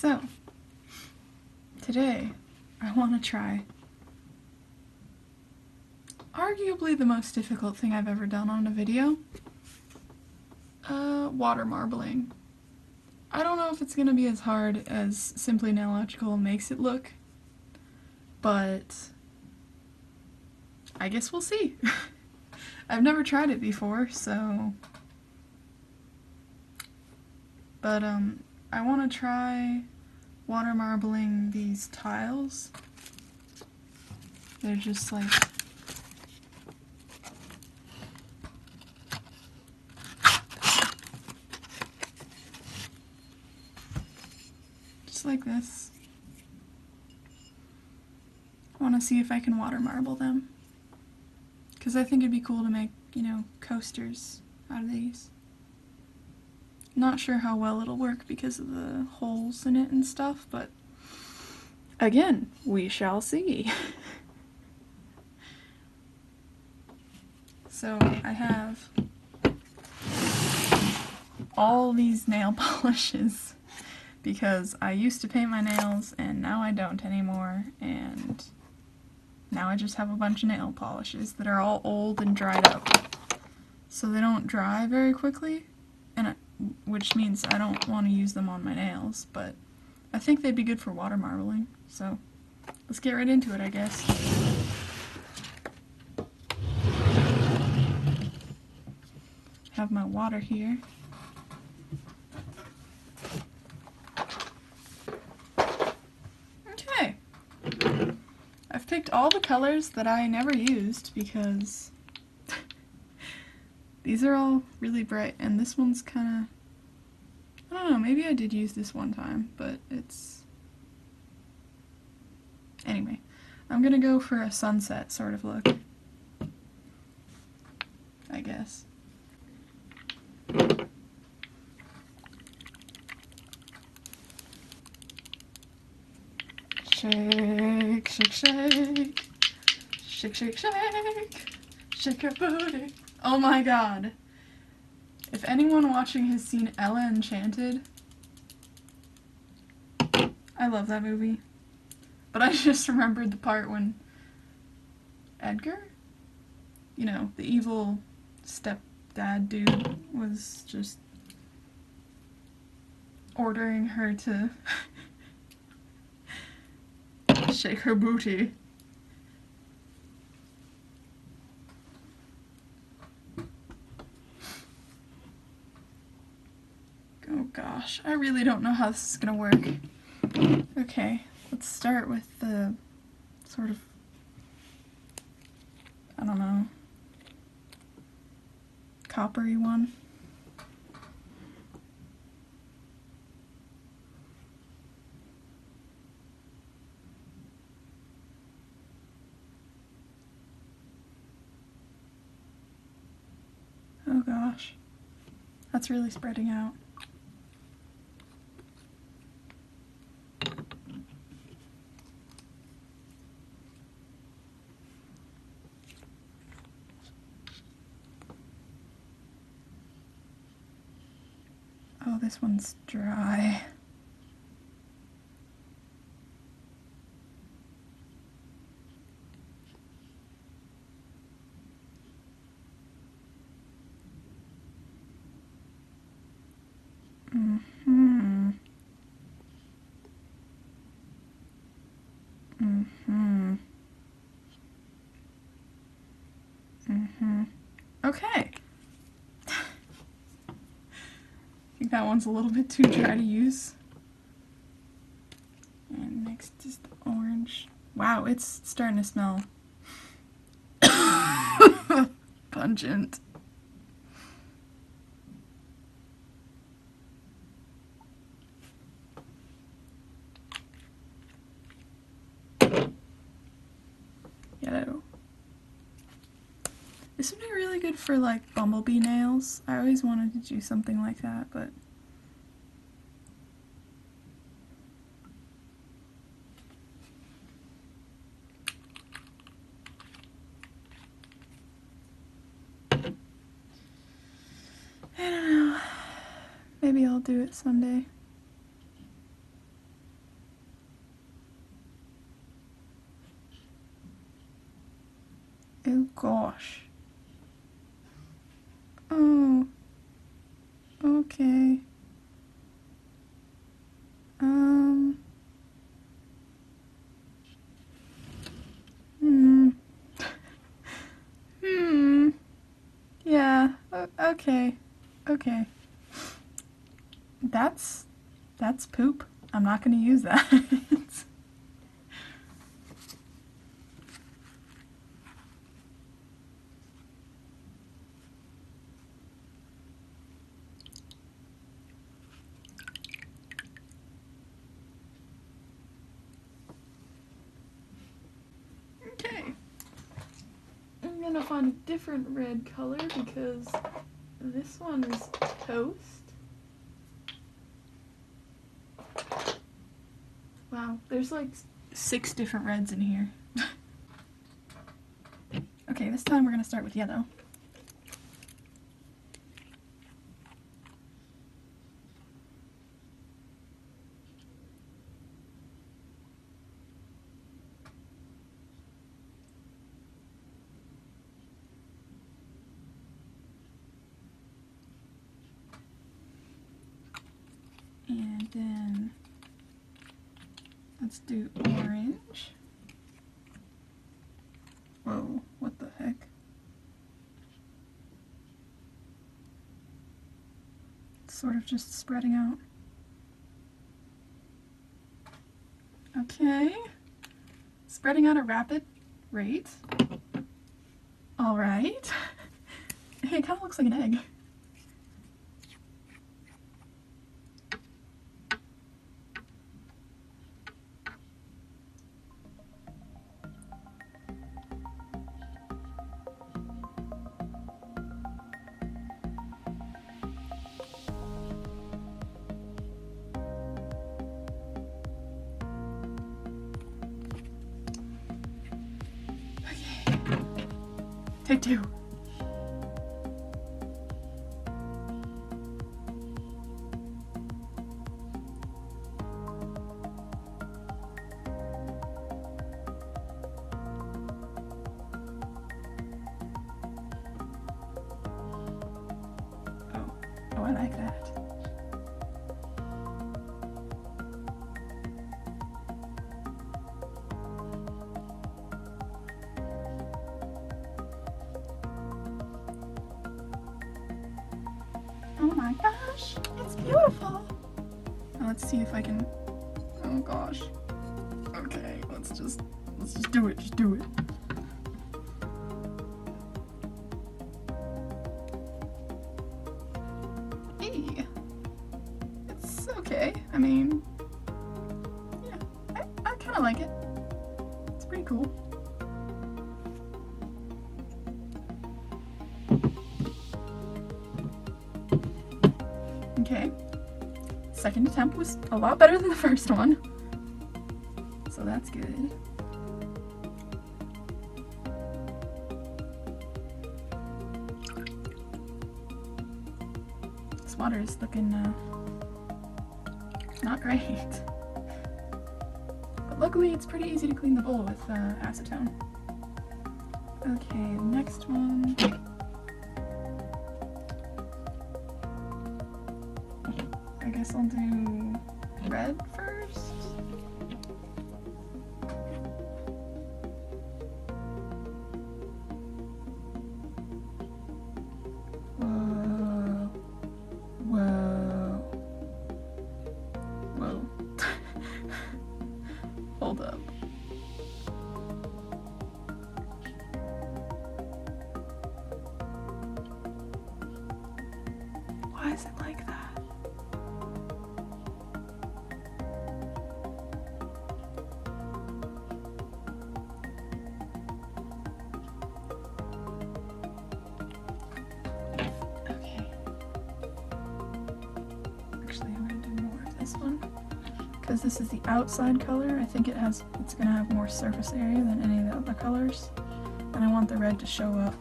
So, today I want to try arguably the most difficult thing I've ever done on a video, water marbling. I don't know if it's going to be as hard as Simply Nailogical makes it look, but I guess we'll see. I've never tried it before, so... But, I want to try water marbling these tiles. They're just like... just like this. I want to see if I can water marble them, because I think it'd be cool to make, you know, coasters out of these. Not sure how well it'll work because of the holes in it and stuff, but again, we shall see. So I have all these nail polishes because I used to paint my nails and now I don't anymore, and now I just have a bunch of nail polishes that are all old and dried up. So they don't dry very quickly, and which means I don't want to use them on my nails, but I think they'd be good for water marbling. So let's get right into it, I guess. Have my water here. I picked all the colors that I never used because these are all really bright, and this one's kinda, I don't know, maybe I did use this one time, but it's... Anyway, I'm gonna go for a sunset sort of look, I guess. Shake, shake, shake, shake, shake, shake, shake your booty. Oh my god. If anyone watching has seen Ella Enchanted, I love that movie. But I just remembered the part when Edgar, you know, the evil stepdad dude, was just ordering her to... shake her booty. Oh gosh, I really don't know how this is gonna work. Okay, let's start with the sort of, I don't know, coppery one. Oh gosh, that's really spreading out. Oh, this one's dry. Okay. I think that one's a little bit too dry to use. And next is the orange. Wow, it's starting to smell pungent. Yellow. This would be really good for, like, bumblebee nails. I always wanted to do something like that, but... I don't know. Maybe I'll do it someday. Oh gosh. Oh. Okay. Yeah. Okay. Okay. That's poop. I'm not going to use that. On a different red color because this one is toast. Wow, there's like 6 different reds in here. Okay, this time we're gonna start with yellow. Then let's do orange. Whoa, what the heck? It's sort of just spreading out. Okay. Spreading out at a rapid rate. Alright. Hey, it kind of looks like an egg. Take two. Oh, I like that. Oh my gosh, it's beautiful! Now let's see if I can... Oh gosh. Okay, let's just do it, just do it. Hey! It's okay, I mean... Yeah, I kinda like it. It's pretty cool. Okay, second attempt was a lot better than the first one, so that's good. This water is looking not great, but luckily it's pretty easy to clean the bowl with acetone. Okay, next one. I guess I'll do red first. Whoa. Whoa. Whoa. Hold up. Why is it like that? Actually, I'm going to do more of this one because this is the outside color. I think it's going to have more surface area than any of the other colors, and I want the red to show up,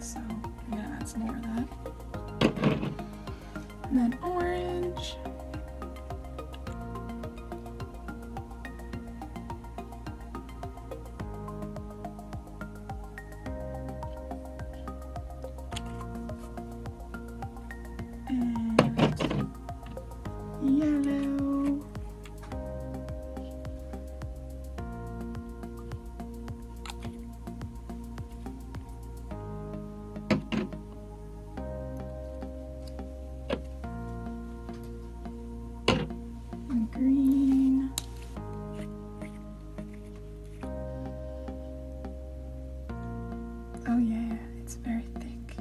so I'm going to add some more of that. And then orange. Oh yeah, it's very thick.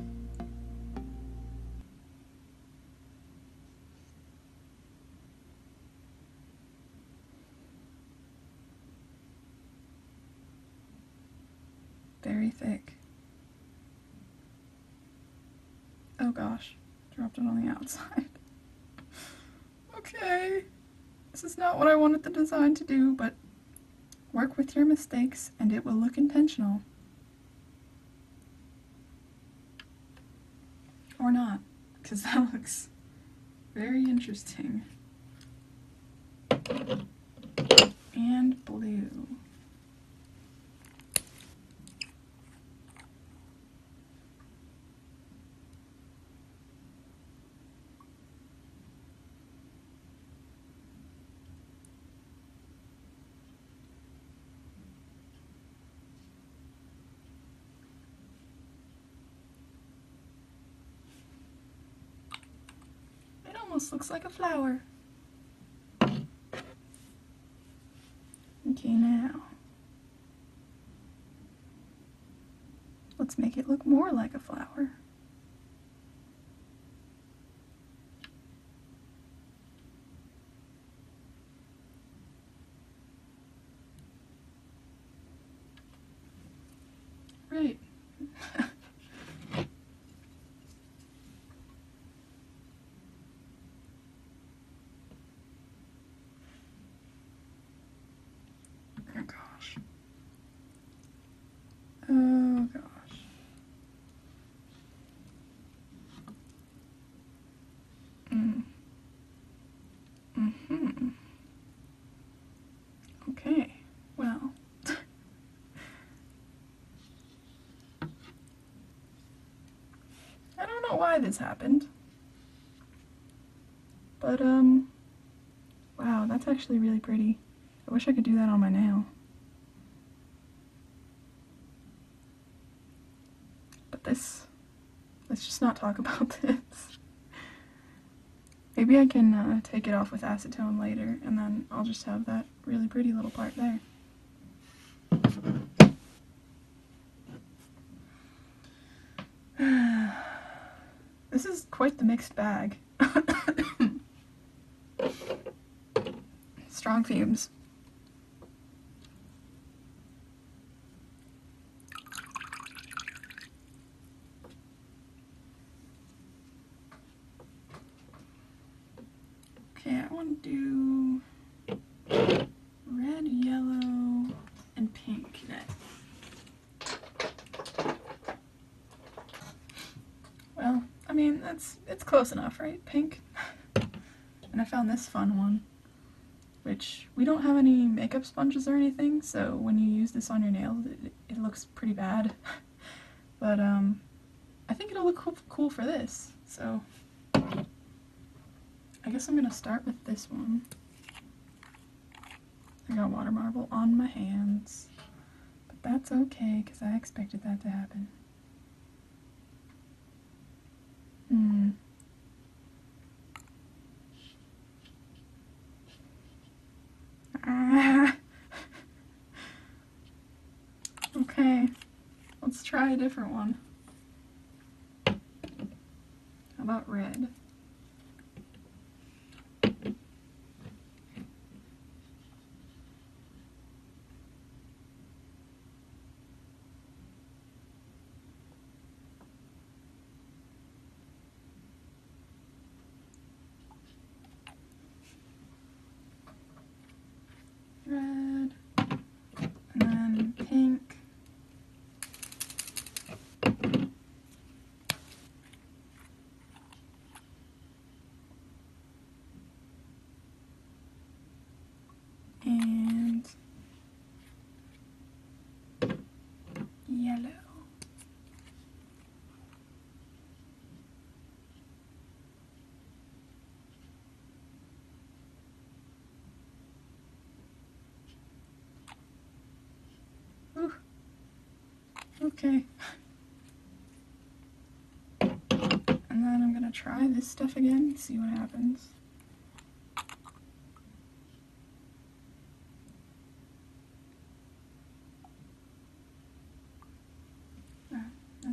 Very thick. Oh gosh, dropped it on the outside. Okay, this is not what I wanted the design to do, but work with your mistakes and it will look intentional. Or not, because that looks very interesting. And blue. Almost looks like a flower. Okay, now let's make it look more like a flower. Right. Okay, well, I don't know why this happened, but wow, that's actually really pretty. I wish I could do that on my nail, but this, let's just not talk about this. Maybe I can take it off with acetone later, and then I'll just have that really pretty little part there. This is quite the mixed bag. Strong fumes. Do red, yellow, and pink next. Well, I mean, it's close enough, right? Pink. And I found this fun one, which we don't have any makeup sponges or anything, so when you use this on your nails, it looks pretty bad. But I think it'll look cool for this, so I guess I'm going to start with this one. I got water marble on my hands, but that's okay because I expected that to happen. Okay, let's try a different one. How about red? Okay, and then I'm gonna try this stuff again, see what happens.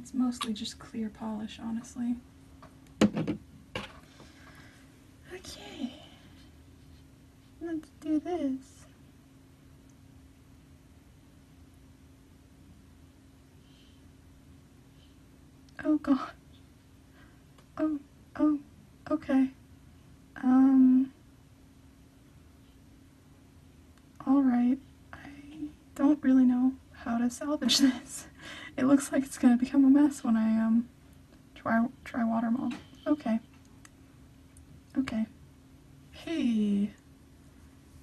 That's mostly just clear polish, honestly. Okay, let's do this. Oh god. Oh, okay. Alright, I don't really know how to salvage this. It looks like it's gonna become a mess when I, try water mold. Okay. Okay. Hey!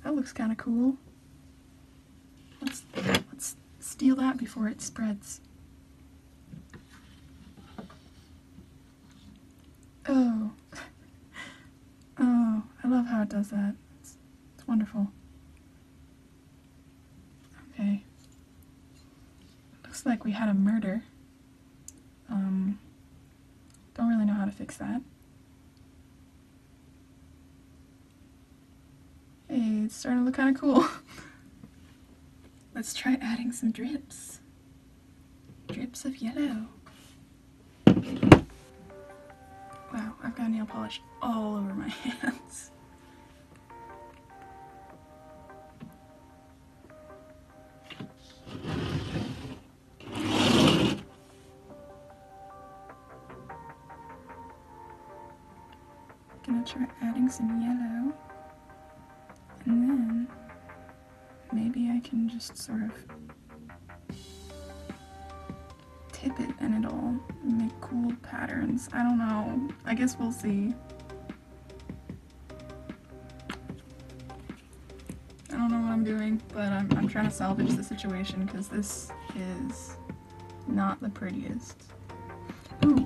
That looks kinda cool. Let's steal that before it spreads. Oh. Oh, I love how it does that. It's wonderful. Okay. Looks like we had a murder. Don't really know how to fix that. Hey, it's starting to look kind of cool. Let's try adding some drips. Drips of yellow. Wow, I've got nail polish all over my hands. Gonna try adding some yellow, and then maybe I can just sort of tip it and it'll make cool patterns. I don't know. I guess we'll see. I don't know what I'm doing, but I'm trying to salvage the situation because this is not the prettiest. Ooh.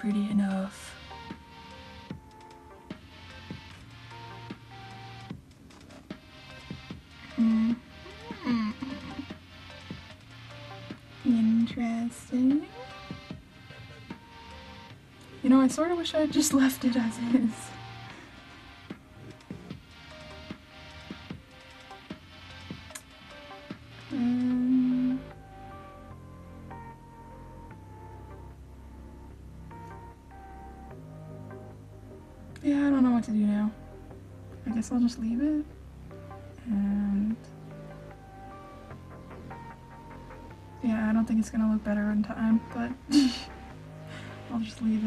Pretty enough. Mm-hmm. Interesting. You know, I sort of wish I had just left it as is. So I'll just leave it, and yeah, I don't think it's gonna look better in time, but I'll just leave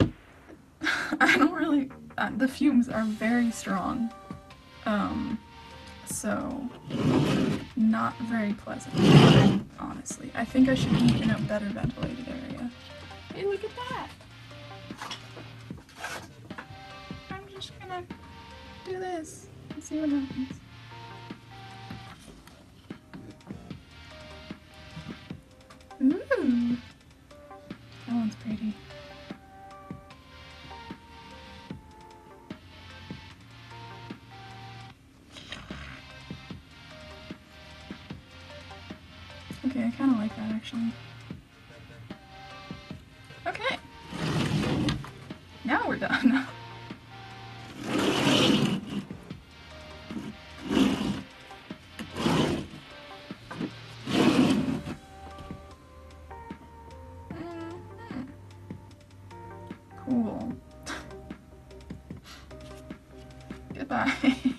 it. I don't really, the fumes are very strong, so not very pleasant, honestly. I think I should be in a better ventilated area. Hey, look at that! Do this and see what happens. Ooh, that one's pretty. Okay, I kind of like that actually. Okay, now we're done. Cool. Goodbye.